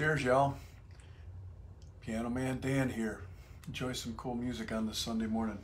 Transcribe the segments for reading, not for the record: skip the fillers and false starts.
Cheers, y'all. Piano Man Dan here. Enjoy some cool music on this Sunday morning.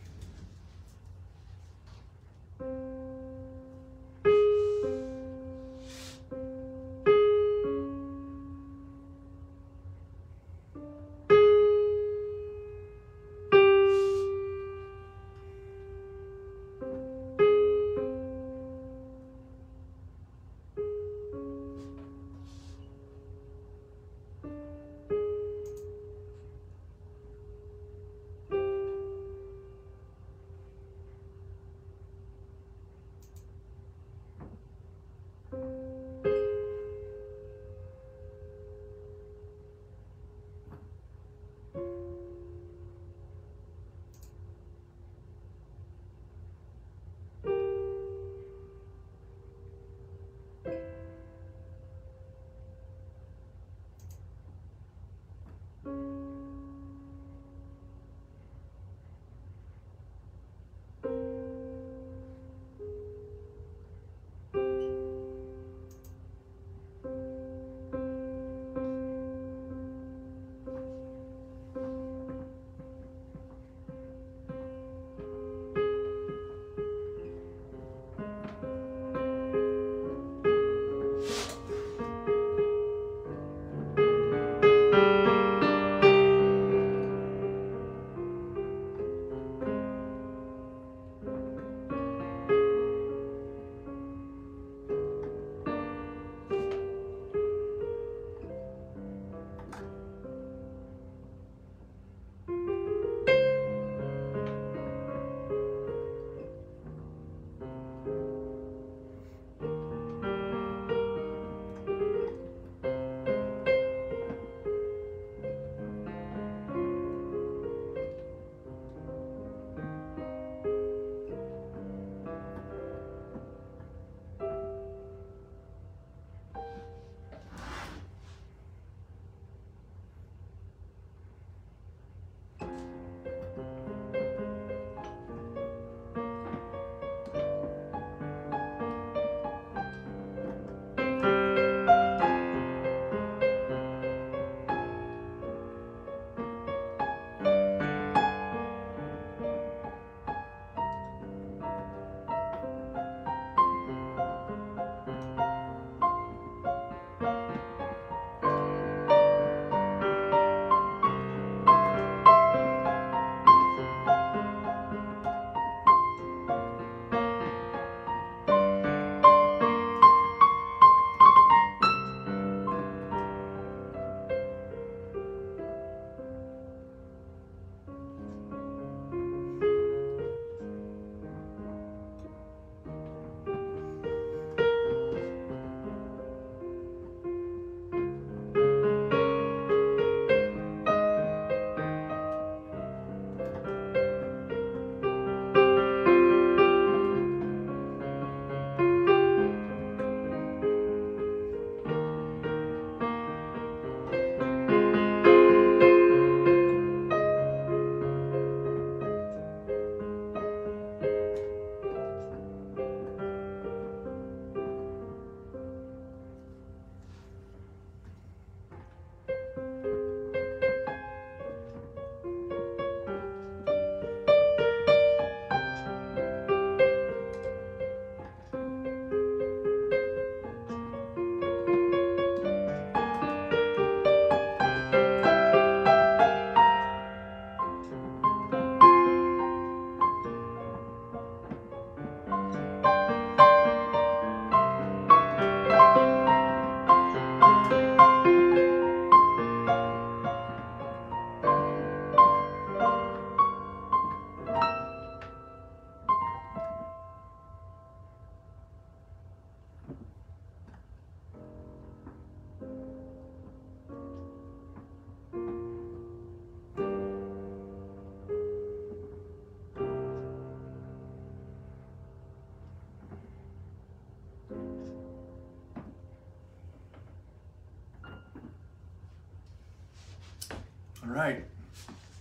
All right,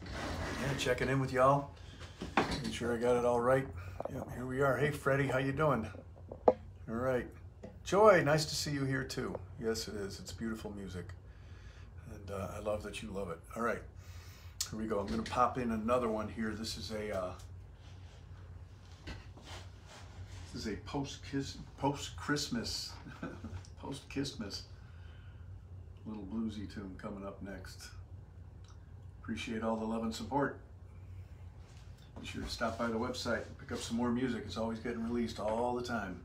yeah, checking in with y'all, making sure I got it all right. Yep, here we are. Hey, Freddie, how you doing? All right. Joy, nice to see you here too. Yes, it is. It's beautiful music. And I love that you love it. All right, here we go. I'm gonna pop in another one here. This is a post-Christmas, post-Christmas little bluesy tune coming up next. Appreciate all the love and support. Be sure to stop by the website and pick up some more music. It's always getting released all the time.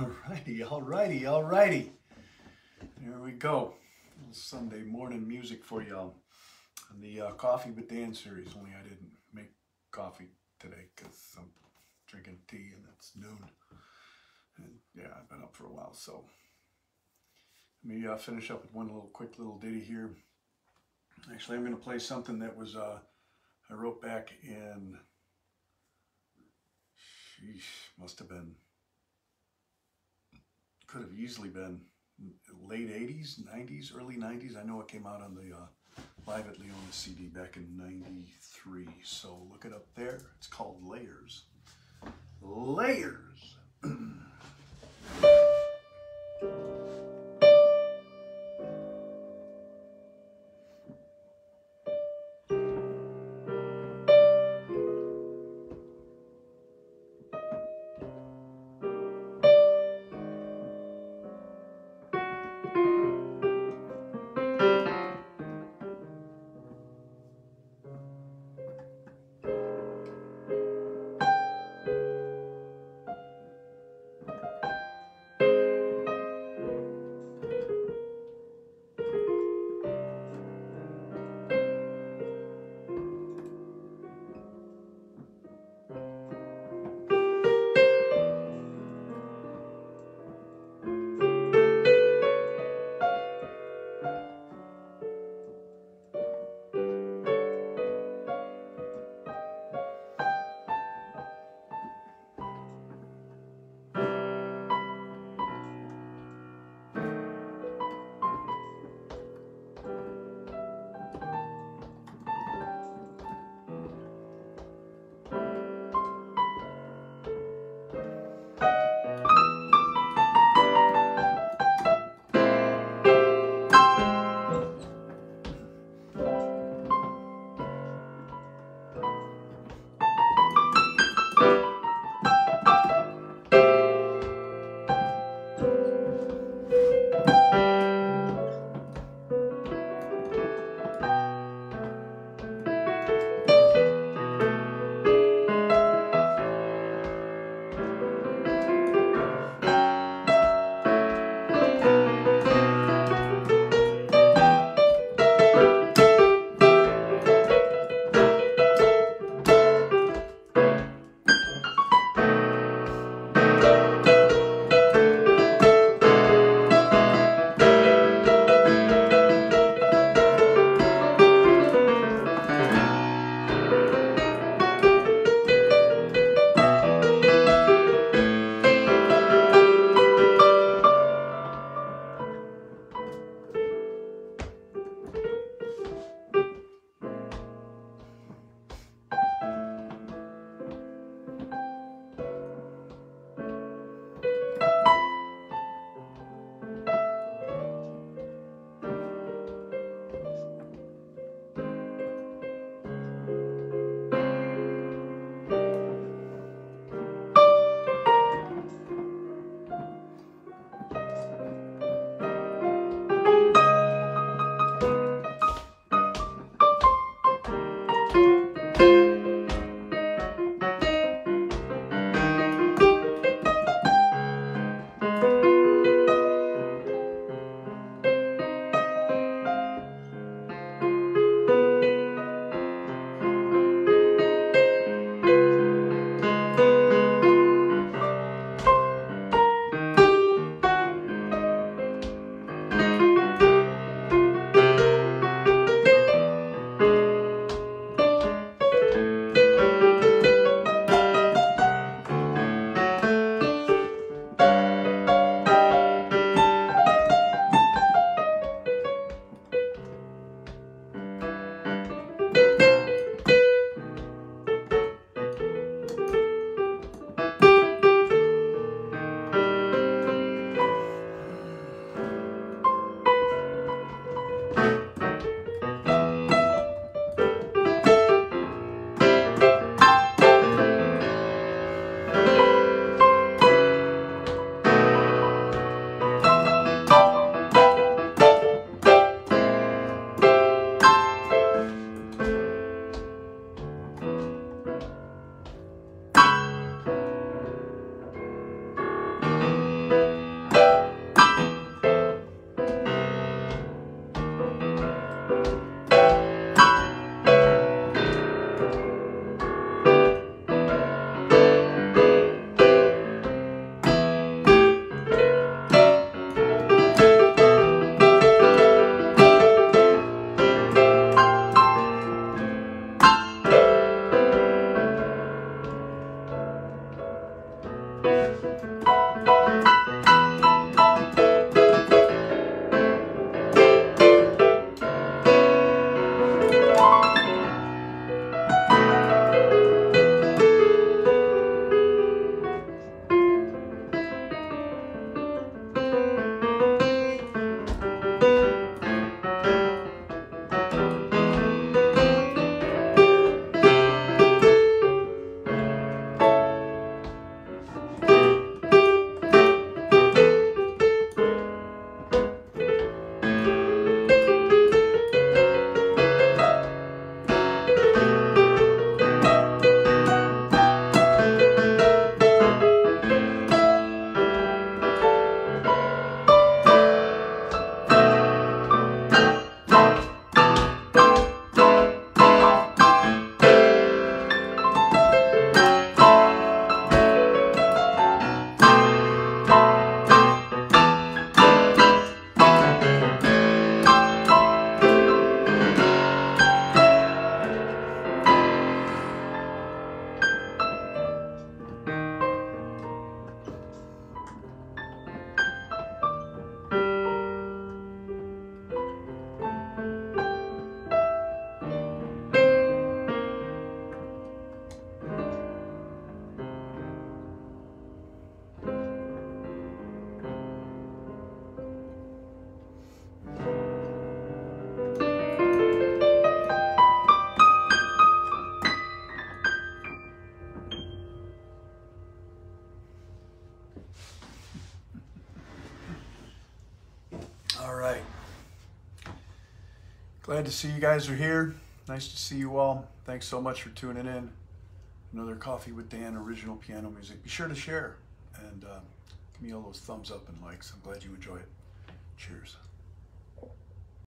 All righty. There we go. A little Sunday morning music for y'all on the Coffee with Dan series. Only I didn't make coffee today because I'm drinking tea and it's noon. And yeah, I've been up for a while, so maybe I'll finish up with one little quick little ditty here. Actually, I'm going to play something that was I wrote back in. Sheesh, must have been. Could have easily been late 80s, 90s, early 90s. I know it came out on the Live at Leona CD back in 93. So look it up there. It's called Layers. Layers. Glad to see you guys are here. Nice to see you all. Thanks so much for tuning in. Another Coffee with Dan original piano music. Be sure to share and give me all those thumbs up and likes. I'm glad you enjoy it. Cheers.